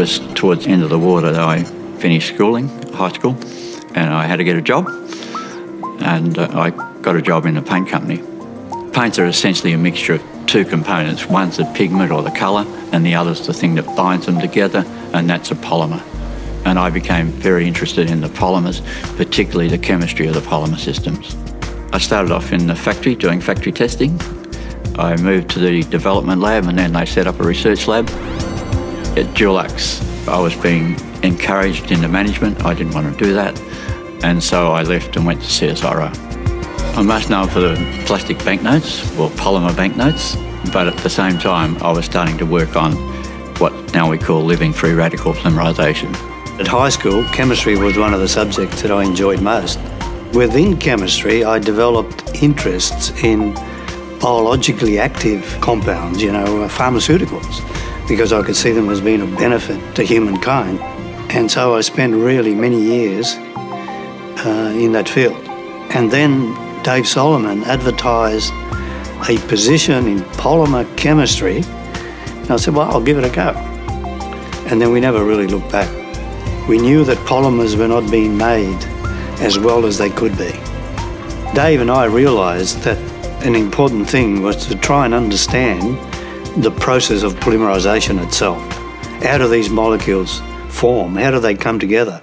was towards the end of the war that I finished schooling, high school, and I had to get a job, and I got a job in a paint company. Paints are essentially a mixture of two components. One's the pigment or the colour, and the other's the thing that binds them together, and that's a polymer. And I became very interested in the polymers, particularly the chemistry of the polymer systems. I started off in the factory doing factory testing. I moved to the development lab, and then they set up a research lab at Dulux. I was being encouraged into management. I didn't want to do that, and so I left and went to CSIRO. I'm most known for the plastic banknotes, or polymer banknotes, but at the same time I was starting to work on what now we call living free radical polymerisation. At high school, chemistry was one of the subjects that I enjoyed most. Within chemistry, I developed interests in biologically active compounds, you know, pharmaceuticals, because I could see them as being of benefit to humankind. And so I spent really many years in that field. And then Dave Solomon advertised a position in polymer chemistry, and I said, well, I'll give it a go. And then we never really looked back. We knew that polymers were not being made as well as they could be. Dave and I realised that an important thing was to try and understand the process of polymerisation itself. How do these molecules form? How do they come together?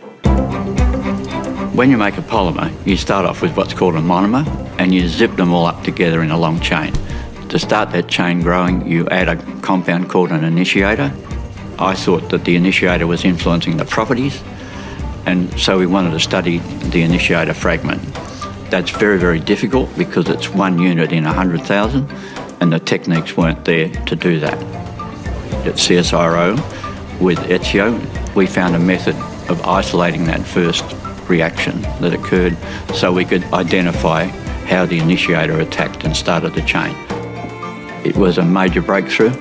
When you make a polymer, you start off with what's called a monomer, and you zip them all up together in a long chain. To start that chain growing, you add a compound called an initiator. I thought that the initiator was influencing the properties, and so we wanted to study the initiator fragment. That's very, very difficult because it's one unit in 100,000, and the techniques weren't there to do that. At CSIRO, with Ezio, we found a method of isolating that first reaction that occurred so we could identify how the initiator attacked and started the chain. It was a major breakthrough.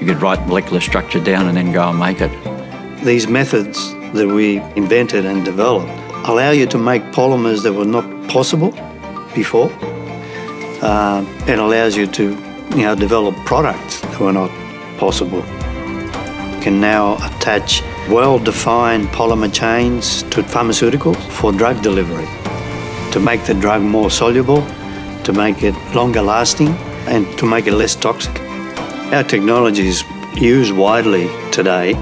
You could write molecular structure down and then go and make it. These methods that we invented and developed allow you to make polymers that were not possible before. It allows you to, you know, develop products that were not possible. You can now attach well-defined polymer chains to pharmaceuticals for drug delivery, to make the drug more soluble, to make it longer lasting, and to make it less toxic. Our technology is used widely today.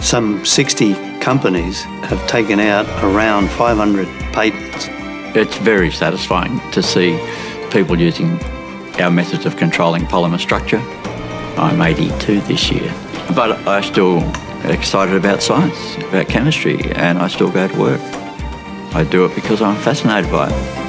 Some 60 companies have taken out around 500 patents. It's very satisfying to see people using our methods of controlling polymer structure. I'm 82 this year, but I'm still excited about science, about chemistry, and I still go to work. I do it because I'm fascinated by it.